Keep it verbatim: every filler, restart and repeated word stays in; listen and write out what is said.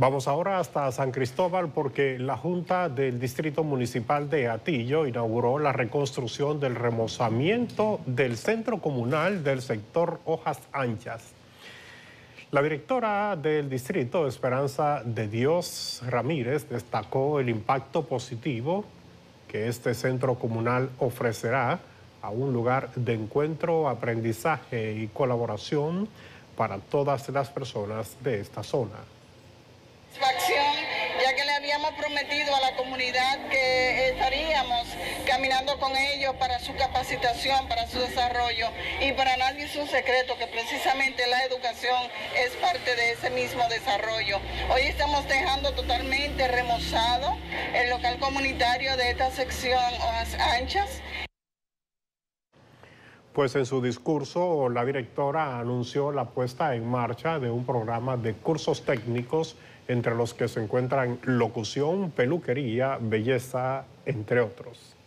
Vamos ahora hasta San Cristóbal porque la Junta del Distrito Municipal de Hatillo inauguró la reconstrucción del remozamiento del centro comunal del sector Hojas Anchas. La directora del distrito, Esperanza de Dios Ramírez, destacó el impacto positivo que este centro comunal ofrecerá a un lugar de encuentro, aprendizaje y colaboración para todas las personas de esta zona. Ya que le habíamos prometido a la comunidad que estaríamos caminando con ellos para su capacitación, para su desarrollo, y para nadie es un secreto que precisamente la educación es parte de ese mismo desarrollo. Hoy estamos dejando totalmente remozado el local comunitario de esta sección Hojas Anchas. Pues en su discurso, la directora anunció la puesta en marcha de un programa de cursos técnicos, entre los que se encuentran locución, peluquería, belleza, entre otros.